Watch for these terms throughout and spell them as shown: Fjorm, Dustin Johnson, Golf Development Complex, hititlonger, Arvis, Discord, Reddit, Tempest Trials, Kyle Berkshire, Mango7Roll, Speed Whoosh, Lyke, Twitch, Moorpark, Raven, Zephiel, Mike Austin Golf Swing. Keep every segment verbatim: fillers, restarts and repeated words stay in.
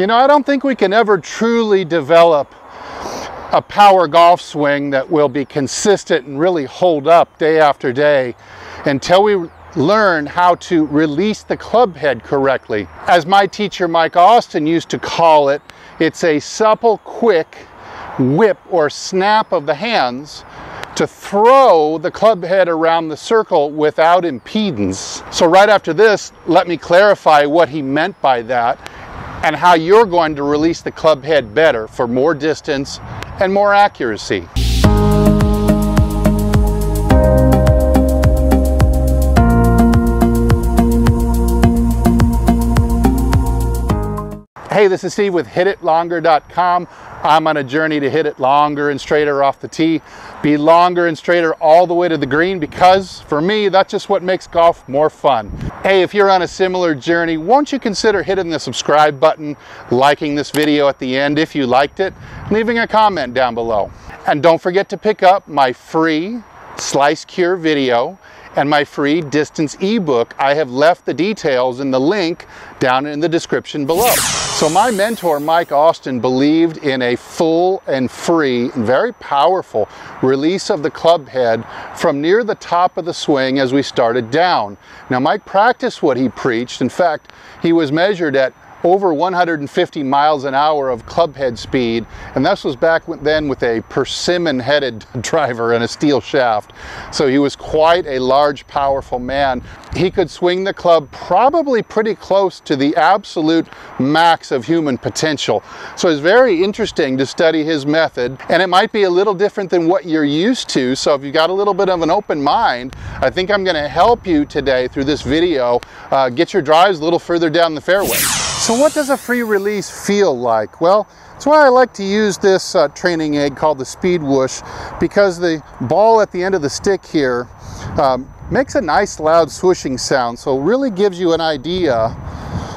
You know, I don't think we can ever truly develop a power golf swing that will be consistent and really hold up day after day until we learn how to release the club head correctly. As my teacher Mike Austin used to call it, it's a supple, quick whip or snap of the hands to throw the club head around the circle without impedance. So right after this, let me clarify what he meant by that and how you're going to release the club head better for more distance and more accuracy. Hey, this is Steve with hit it longer dot com. I'm on a journey to hit it longer and straighter off the tee, be longer and straighter all the way to the green, because for me, that's just what makes golf more fun. Hey, if you're on a similar journey, won't you consider hitting the subscribe button, liking this video at the end if you liked it, leaving a comment down below. And don't forget to pick up my free Slice Cure video and my free distance ebook. I have left the details in the link down in the description below. So my mentor, Mike Austin, believed in a full and free, very powerful release of the club head from near the top of the swing as we started down. Now, Mike practiced what he preached. In fact, he was measured at over one hundred fifty miles an hour of clubhead speed, and this was back then with a persimmon-headed driver and a steel shaft. So he was quite a large, powerful man. He could swing the club probably pretty close to the absolute max of human potential. So it's very interesting to study his method, and it might be a little different than what you're used to. So if you've got a little bit of an open mind, I think I'm gonna help you today through this video, uh, get your drives a little further down the fairway. So what does a free release feel like? Well, that's why I like to use this uh, training aid called the Speed Whoosh, because the ball at the end of the stick here um, makes a nice loud swishing sound, so it really gives you an idea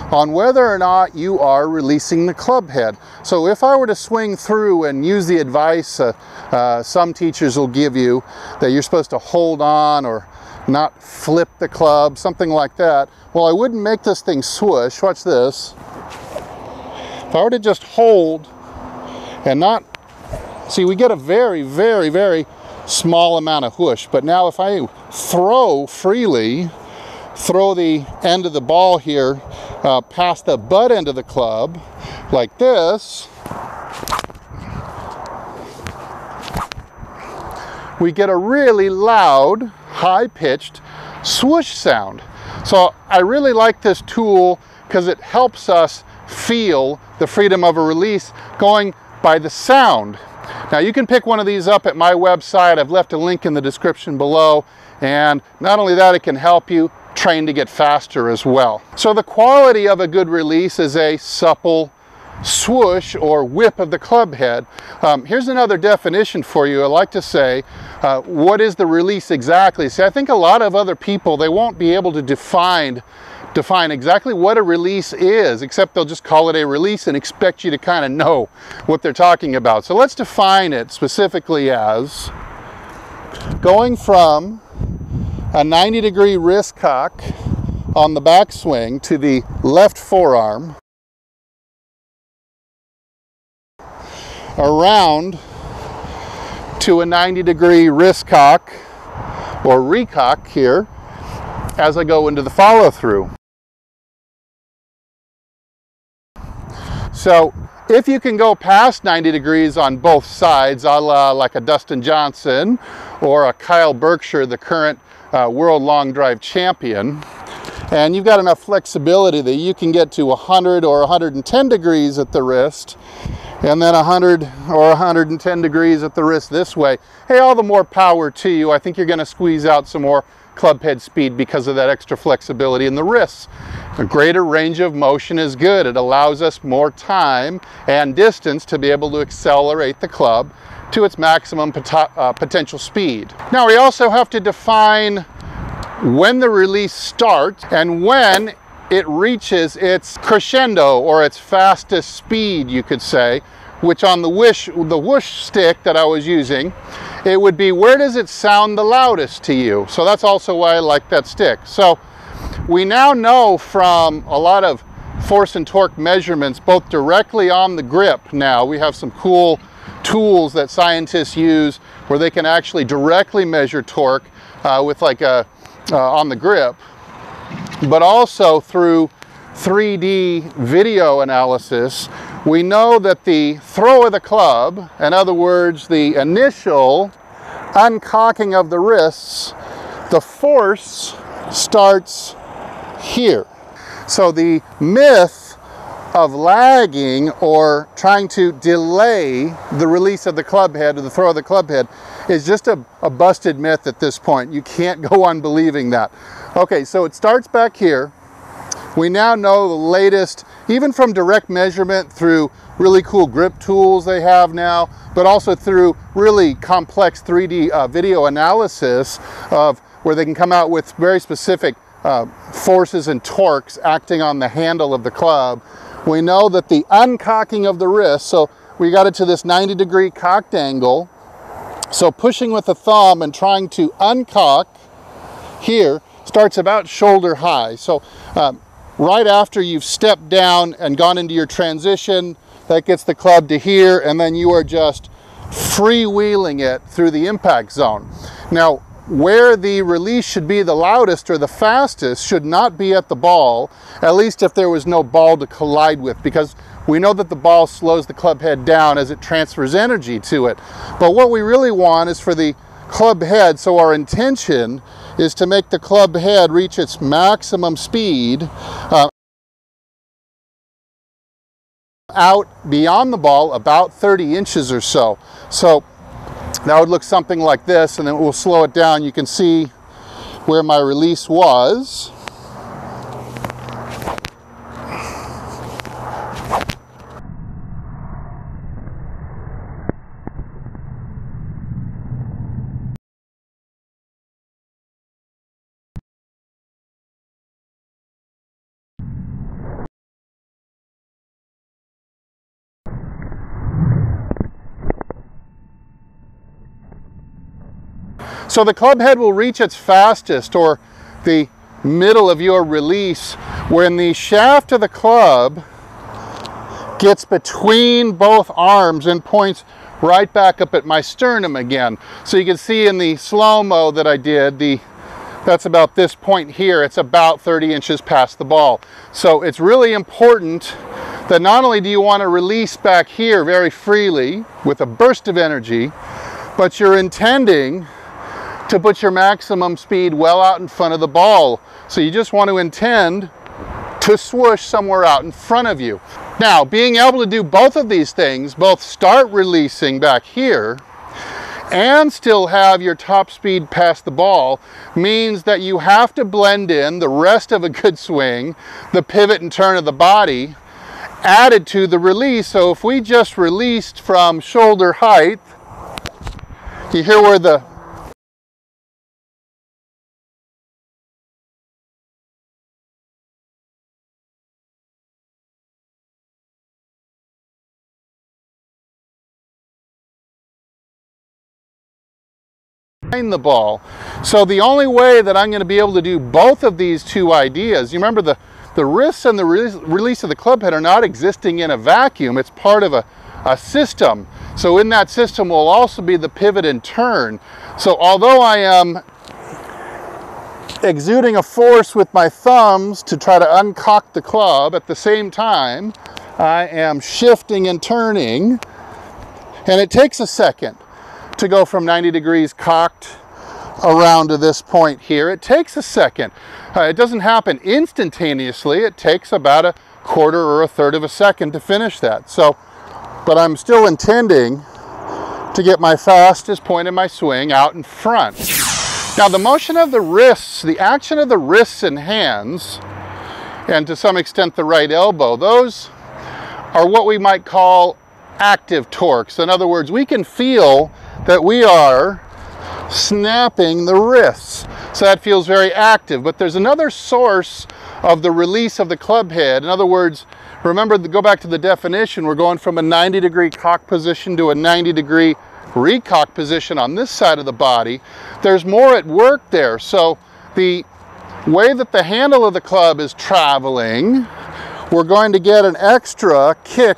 on whether or not you are releasing the club head. So if I were to swing through and use the advice uh, uh, some teachers will give you, that you're supposed to hold on or not flip the club, something like that. Well, I wouldn't make this thing swoosh. Watch this. If I were to just hold and not, see, we get a very, very, very small amount of whoosh. But now if I throw freely, throw the end of the ball here uh, past the butt end of the club, like this, we get a really loud, high-pitched swoosh sound. So I really like this tool because it helps us feel the freedom of a release going by the sound. Now, you can pick one of these up at my website. I've left a link in the description below. And not only that, it can help you train to get faster as well. So the quality of a good release is a supple swoosh or whip of the club head. Um, here's another definition for you. I like to say, uh, what is the release exactly? See, I think a lot of other people, they won't be able to define define exactly what a release is, except they'll just call it a release and expect you to kind of know what they're talking about. So let's define it specifically as going from a ninety degree wrist cock on the backswing to the left forearm, around to a ninety degree wrist cock or recock here as I go into the follow through. So if you can go past ninety degrees on both sides, a la like a Dustin Johnson or a Kyle Berkshire, the current uh, world long drive champion, and you've got enough flexibility that you can get to one hundred or one hundred ten degrees at the wrist, and then one hundred or one hundred ten degrees at the wrist this way, hey, all the more power to you. I think you're gonna squeeze out some more clubhead speed because of that extra flexibility in the wrists. A greater range of motion is good. It allows us more time and distance to be able to accelerate the club to its maximum pot uh, potential speed. Now, we also have to define when the release starts and when it reaches its crescendo or its fastest speed, you could say, which on the whoosh, the whoosh stick that I was using, it would be where does it sound the loudest to you? So that's also why I like that stick. So we now know from a lot of force and torque measurements both directly on the grip now. We have some cool tools that scientists use where they can actually directly measure torque uh, with like a, uh, on the grip, but also through three D video analysis, we know that the throw of the club, in other words, the initial uncocking of the wrists, the force starts here. So the myth of lagging or trying to delay the release of the club head or the throw of the club head is just a, a busted myth at this point. You can't go on believing that. Okay, so it starts back here. We now know the latest, even from direct measurement through really cool grip tools they have now, but also through really complex three D uh, video analysis of where they can come out with very specific uh, forces and torques acting on the handle of the club. We know that the uncocking of the wrist, so we got it to this ninety degree cocked angle. So pushing with the thumb and trying to uncock here starts about shoulder high. So um, right after you've stepped down and gone into your transition, that gets the club to here, and then you are just freewheeling it through the impact zone. Now, where the release should be the loudest or the fastest should not be at the ball, at least if there was no ball to collide with, because we know that the ball slows the club head down as it transfers energy to it. But what we really want is for the club head, so our intention is to make the club head reach its maximum speed uh, out beyond the ball about thirty inches or so. So that would look something like this, and then we'll slow it down. You can see where my release was. So the club head will reach its fastest, or the middle of your release, when the shaft of the club gets between both arms and points right back up at my sternum again. So you can see in the slow-mo that I did, the that's about this point here. It's about thirty inches past the ball. So it's really important that not only do you want to release back here very freely with a burst of energy, but you're intending to put your maximum speed well out in front of the ball. So you just want to intend to swoosh somewhere out in front of you. Now, being able to do both of these things, both start releasing back here and still have your top speed past the ball, means that you have to blend in the rest of a good swing, the pivot and turn of the body, added to the release. So if we just released from shoulder height, you hear where the the ball. So the only way that I'm going to be able to do both of these two ideas, you remember the, the wrists and the re release of the club head are not existing in a vacuum. It's part of a, a system. So in that system will also be the pivot and turn. So although I am exuding a force with my thumbs to try to uncock the club, at the same time I am shifting and turning, and it takes a second to go from ninety degrees cocked around to this point here. It takes a second. Uh, it doesn't happen instantaneously. It takes about a quarter or a third of a second to finish that. So, but I'm still intending to get my fastest point in my swing out in front. Now the motion of the wrists, the action of the wrists and hands, and to some extent the right elbow, those are what we might call active torques. In other words, we can feel that we are snapping the wrists. So that feels very active. But there's another source of the release of the club head. In other words, remember, to go back to the definition, we're going from a ninety degree cock position to a ninety degree recock position on this side of the body. There's more at work there. So the way that the handle of the club is traveling we're going to get an extra kick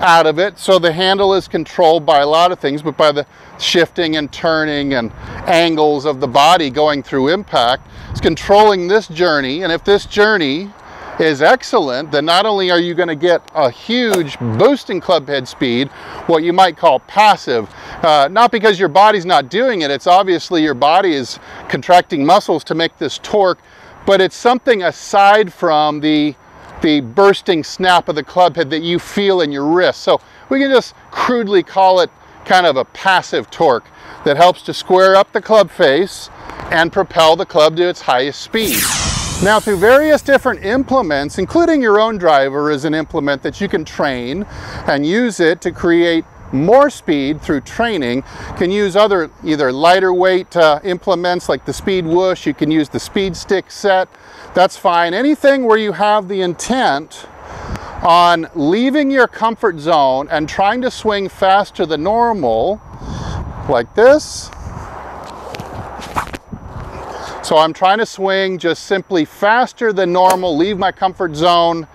out of it. So the handle is controlled by a lot of things, but by the shifting and turning and angles of the body going through impact, it's controlling this journey. And if this journey is excellent, then not only are you going to get a huge boost in clubhead speed, what you might call passive, uh, not because your body's not doing it, it's obviously your body is contracting muscles to make this torque, but it's something aside from the the bursting snap of the clubhead that you feel in your wrist. So we can just crudely call it kind of a passive torque that helps to square up the club face and propel the club to its highest speed. Now, through various different implements, including your own driver is an implement that you can train and use it to create more speed through training. You can use other either lighter weight uh, implements like the Speed Whoosh. You can use the Speed Stick set. That's fine. Anything where you have the intent on leaving your comfort zone and trying to swing faster than normal, like this. So I'm trying to swing just simply faster than normal, leave my comfort zone,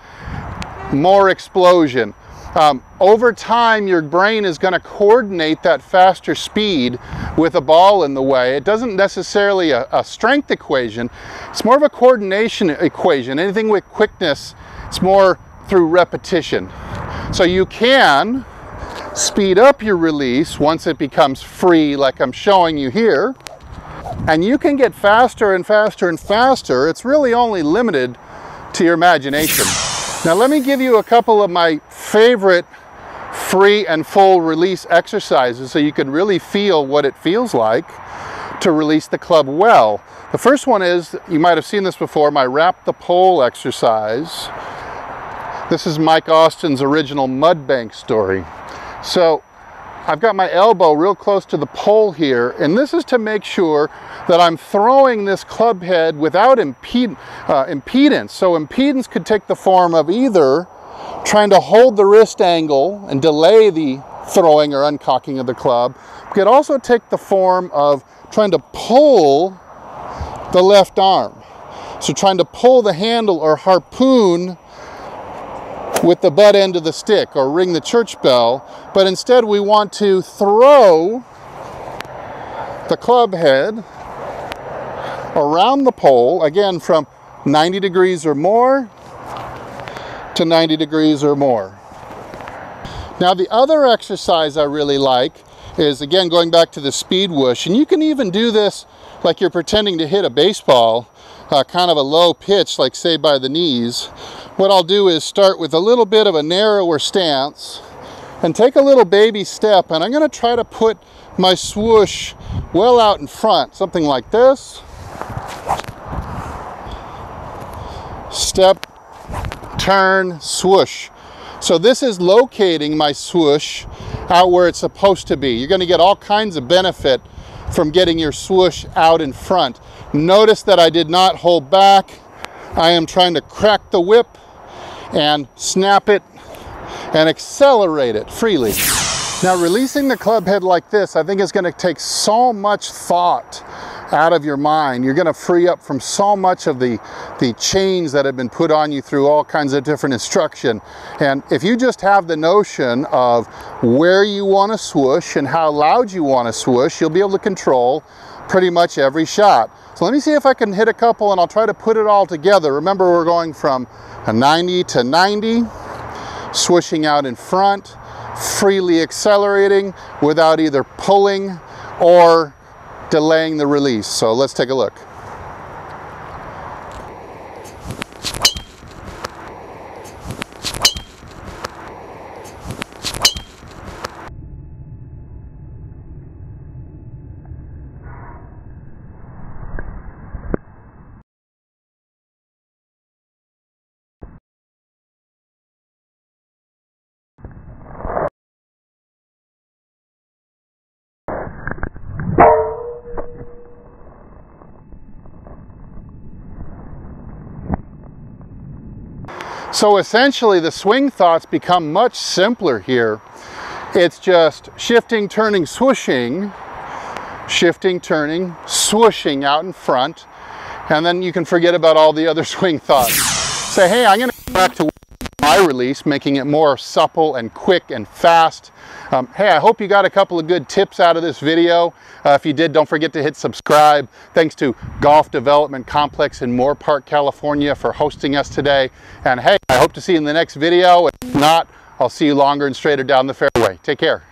more explosion. Um, over time, your brain is going to coordinate that faster speed with a ball in the way. It doesn't necessarily a, a strength equation. It's more of a coordination equation. Anything with quickness, it's more through repetition. So you can speed up your release once it becomes free, like I'm showing you here. And you can get faster and faster and faster. It's really only limited to your imagination. Now let me give you a couple of my favorite free and full release exercises so you can really feel what it feels like to release the club well. The first one is, you might have seen this before, my wrap the pole exercise. This is Mike Austin's original mud bank story. So I've got my elbow real close to the pole here, and this is to make sure that I'm throwing this club head without imped uh, impedance. So impedance could take the form of either trying to hold the wrist angle and delay the throwing or uncocking of the club. It could also take the form of trying to pull the left arm. So trying to pull the handle or harpoon with the butt end of the stick or ring the church bell, but instead we want to throw the club head around the pole, again from ninety degrees or more to ninety degrees or more. Now the other exercise I really like is, again, going back to the Speed Whoosh, and you can even do this like you're pretending to hit a baseball, uh, kind of a low pitch, like say by the knees. What I'll do is start with a little bit of a narrower stance and take a little baby step, and I'm going to try to put my swoosh well out in front, something like this. Step, turn, swoosh. So this is locating my swoosh out where it's supposed to be. You're going to get all kinds of benefit from getting your swoosh out in front. Notice that I did not hold back. I am trying to crack the whip and snap it and accelerate it freely. Now, releasing the club head like this, I think is going to take so much thought out of your mind. You're going to free up from so much of the, the chains that have been put on you through all kinds of different instruction. And if you just have the notion of where you want to swoosh and how loud you want to swoosh, you'll be able to control pretty much every shot. So let me see if I can hit a couple, and I'll try to put it all together. Remember, we're going from a ninety to ninety, swishing out in front, freely accelerating without either pulling or delaying the release. So let's take a look. So essentially the swing thoughts become much simpler here. It's just shifting, turning, swooshing, shifting, turning, swooshing out in front, and then you can forget about all the other swing thoughts. Say, hey, I'm gonna go back to my release, making it more supple and quick and fast. Um, hey, I hope you got a couple of good tips out of this video. Uh, if you did, don't forget to hit subscribe. Thanks to Golf Development Complex in Moorpark, California for hosting us today. And hey, I hope to see you in the next video. If not, I'll see you longer and straighter down the fairway. Take care.